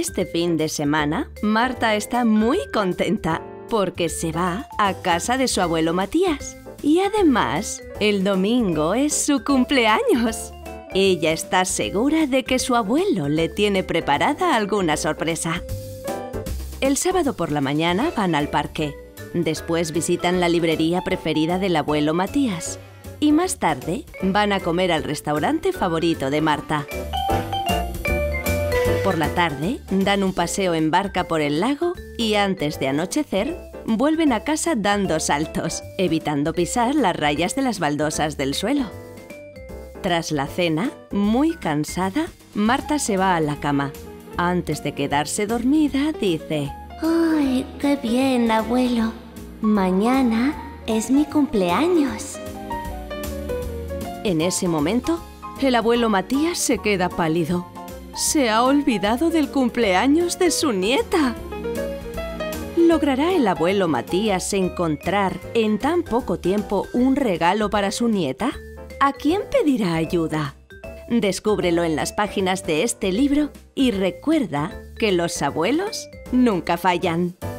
Este fin de semana, Marta está muy contenta porque se va a casa de su abuelo Matías. Y además, el domingo es su cumpleaños. Ella está segura de que su abuelo le tiene preparada alguna sorpresa. El sábado por la mañana van al parque. Después visitan la librería preferida del abuelo Matías. Y más tarde van a comer al restaurante favorito de Marta. Por la tarde dan un paseo en barca por el lago y antes de anochecer vuelven a casa dando saltos, evitando pisar las rayas de las baldosas del suelo. Tras la cena, muy cansada, Marta se va a la cama. Antes de quedarse dormida, dice: ¡Ay, qué bien, abuelo! Mañana es mi cumpleaños. En ese momento, el abuelo Matías se queda pálido. Se ha olvidado del cumpleaños de su nieta. ¿Logrará el abuelo Matías encontrar en tan poco tiempo un regalo para su nieta? ¿A quién pedirá ayuda? Descúbrelo en las páginas de este libro y recuerda que los abuelos nunca fallan.